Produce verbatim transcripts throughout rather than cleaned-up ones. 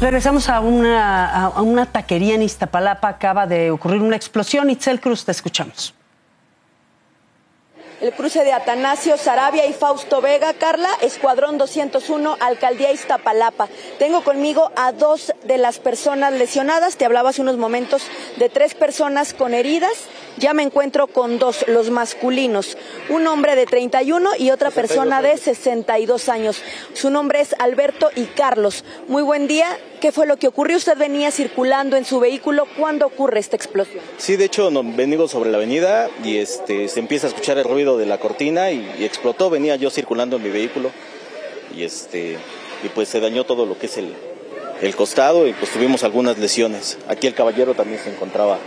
Regresamos a una, a una taquería en Iztapalapa. Acaba de ocurrir una explosión. Itzel Cruz, te escuchamos. El cruce de Atanasio Sarabia y Fausto Vega, Carla, Escuadrón doscientos uno, Alcaldía Iztapalapa. Tengo conmigo a dos de las personas lesionadas. Te hablaba hace unos momentos de tres personas con heridas. Ya me encuentro con dos, los masculinos. Un hombre de treinta y uno y otra persona de sesenta y dos años. Su nombre es Alberto y Carlos. Muy buen día. ¿Qué fue lo que ocurrió? Usted venía circulando en su vehículo. ¿Cuándo ocurre esta explosión? Sí, de hecho, no, venimos sobre la avenida y este, se empieza a escuchar el ruido de la cortina y, y explotó. Venía yo circulando en mi vehículo y este y pues se dañó todo lo que es el, el costado y pues tuvimos algunas lesiones. Aquí el caballero también se encontraba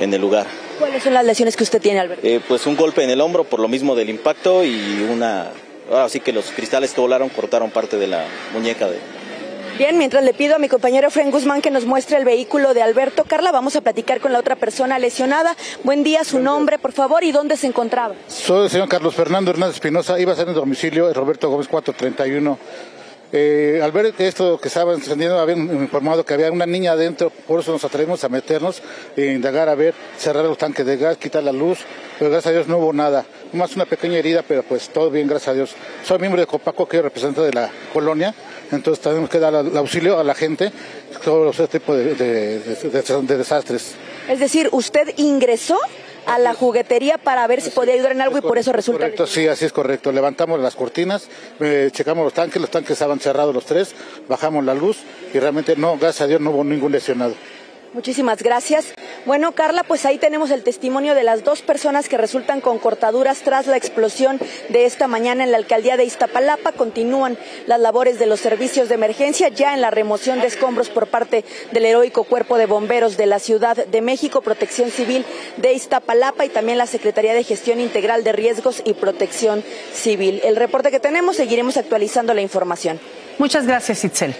en el lugar. ¿Cuáles son las lesiones que usted tiene, Alberto? Eh, pues un golpe en el hombro por lo mismo del impacto y una... Así que los cristales que volaron cortaron parte de la muñeca de... Bien, mientras le pido a mi compañero Efraín Guzmán que nos muestre el vehículo de Alberto, Carla, vamos a platicar con la otra persona lesionada. Buen día, su nombre, por favor, y dónde se encontraba. Soy el señor Carlos Fernando Hernández Espinosa, iba a ser en domicilio, Roberto Gómez cuatrocientos treinta y uno. Eh, al ver esto que estaba encendiendo, habían informado que había una niña adentro, por eso nos atrevimos a meternos e indagar, a ver, cerrar los tanques de gas, quitar la luz, pero gracias a Dios no hubo nada, más una pequeña herida, pero pues todo bien, gracias a Dios. Soy miembro de Copaco, que representa de la colonia, entonces tenemos que dar auxilio a la gente sobre este tipo de, de, de, de, de desastres. Es decir, usted ingresó a la juguetería para ver si podía ayudar en algo y por eso resulta... Correcto, sí, así es correcto. Levantamos las cortinas, eh, checamos los tanques, los tanques estaban cerrados los tres, bajamos la luz y realmente no, gracias a Dios, no hubo ningún lesionado. Muchísimas gracias. Bueno, Carla, pues ahí tenemos el testimonio de las dos personas que resultan con cortaduras tras la explosión de esta mañana en la alcaldía de Iztapalapa. Continúan las labores de los servicios de emergencia ya en la remoción de escombros por parte del heroico cuerpo de bomberos de la Ciudad de México, Protección Civil de Iztapalapa y también la Secretaría de Gestión Integral de Riesgos y Protección Civil. El reporte que tenemos, seguiremos actualizando la información. Muchas gracias, Itzel.